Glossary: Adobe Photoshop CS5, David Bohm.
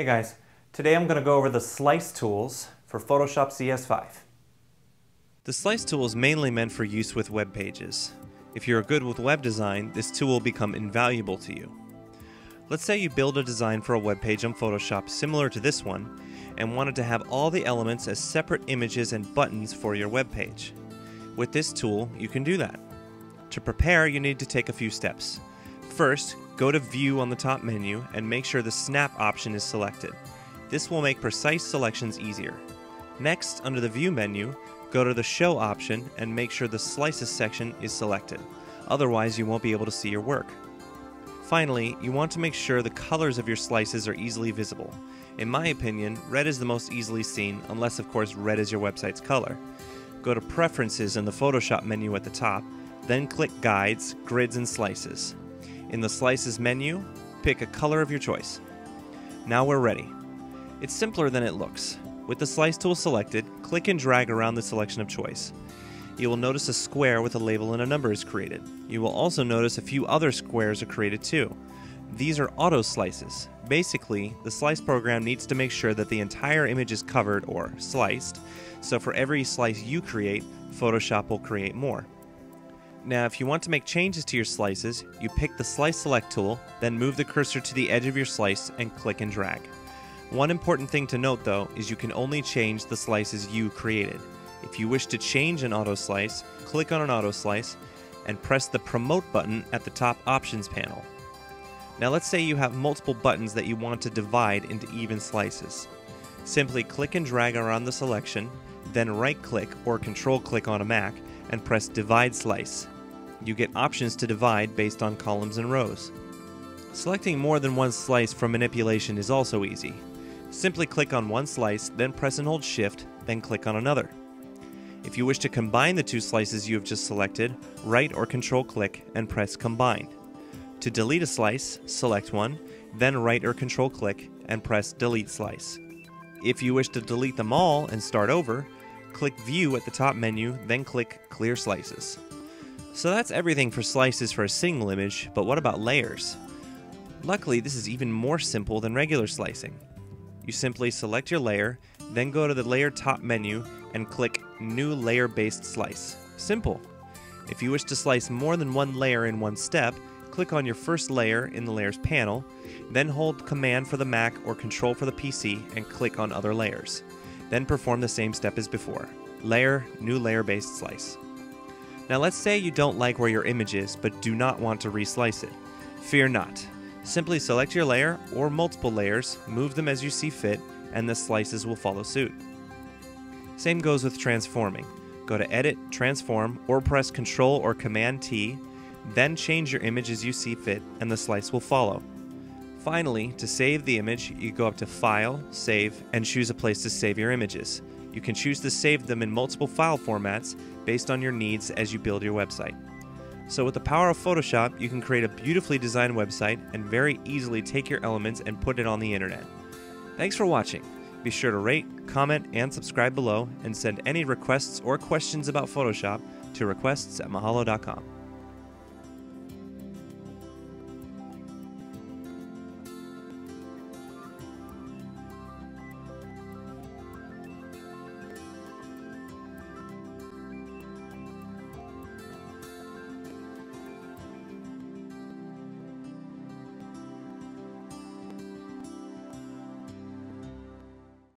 Hey guys, today I'm going to go over the Slice tools for Photoshop CS5. The Slice tool is mainly meant for use with web pages. If you're good with web design, this tool will become invaluable to you. Let's say you build a design for a web page on Photoshop similar to this one and wanted to have all the elements as separate images and buttons for your web page. With this tool, you can do that. To prepare, you need to take a few steps. First, go to View on the top menu and make sure the Snap option is selected. This will make precise selections easier. Next, under the View menu, go to the Show option and make sure the Slices section is selected. Otherwise, you won't be able to see your work. Finally, you want to make sure the colors of your slices are easily visible. In my opinion, red is the most easily seen, unless of course red is your website's color. Go to Preferences in the Photoshop menu at the top, then click Guides, Grids, and Slices. In the Slices menu, pick a color of your choice. Now we're ready. It's simpler than it looks. With the Slice tool selected, click and drag around the selection of choice. You will notice a square with a label and a number is created. You will also notice a few other squares are created too. These are auto slices. Basically, the slice program needs to make sure that the entire image is covered or sliced, so for every slice you create, Photoshop will create more. Now, if you want to make changes to your slices, you pick the Slice Select tool, then move the cursor to the edge of your slice and click and drag. One important thing to note, though, is you can only change the slices you created. If you wish to change an auto slice, click on an auto slice and press the Promote button at the top options panel. Now, let's say you have multiple buttons that you want to divide into even slices. Simply click and drag around the selection, then right-click or control-click on a Mac and press Divide Slice. You get options to divide based on columns and rows. Selecting more than one slice for manipulation is also easy. Simply click on one slice, then press and hold Shift, then click on another. If you wish to combine the two slices you have just selected, right or control-click and press Combine. To delete a slice, select one, then right or control-click and press Delete Slice. If you wish to delete them all and start over, click View at the top menu, then click Clear Slices. So that's everything for slices for a single image, but what about layers? Luckily, this is even more simple than regular slicing. You simply select your layer, then go to the Layer top menu and click New Layer-Based Slice. Simple! If you wish to slice more than one layer in one step, click on your first layer in the Layers panel, then hold Command for the Mac or Control for the PC and click on Other Layers. Then perform the same step as before. Layer, New Layer-Based Slice. Now let's say you don't like where your image is, but do not want to reslice it. Fear not. Simply select your layer or multiple layers, move them as you see fit, and the slices will follow suit. Same goes with transforming. Go to Edit, Transform, or press Ctrl or Command T, then change your image as you see fit, and the slice will follow. Finally, to save the image, you go up to File, Save, and choose a place to save your images. You can choose to save them in multiple file formats based on your needs as you build your website. So with the power of Photoshop, you can create a beautifully designed website and very easily take your elements and put it on the internet. Thanks for watching. Be sure to rate, comment, and subscribe below, and send any requests or questions about Photoshop to requests@mahalo.com.